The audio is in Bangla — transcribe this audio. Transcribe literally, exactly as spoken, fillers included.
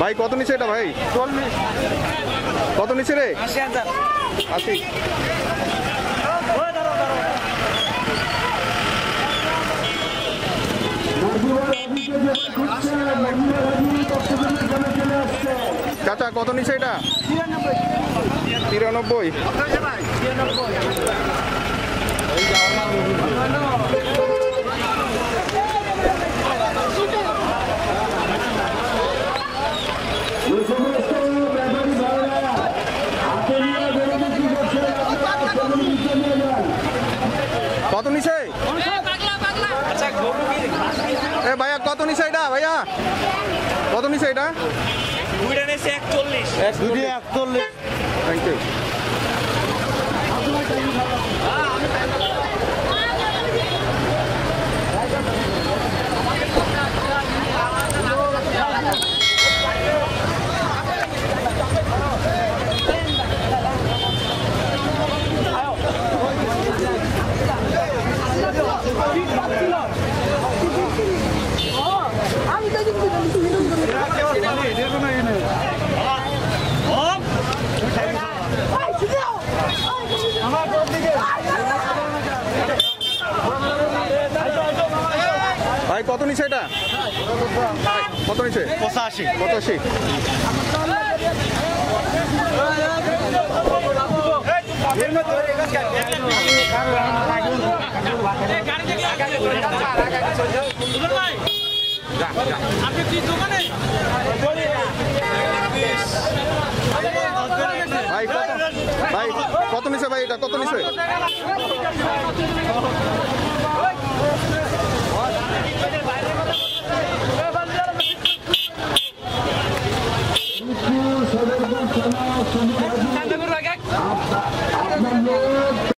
भाई कत नीचे এটা ভাই চল্লিশ কত নিচে রে আশি চাচা কত নিচে এটা তিরানব্বই কত নিচে ভাইয়া কত নিচে এটা ভাইয়া কত নিচে এটা ভাই কত নিচে এটা কত নিচে পঁচাশি পঁচাশি ভাই কত নিচে ভাই এটা কত নিচে I'm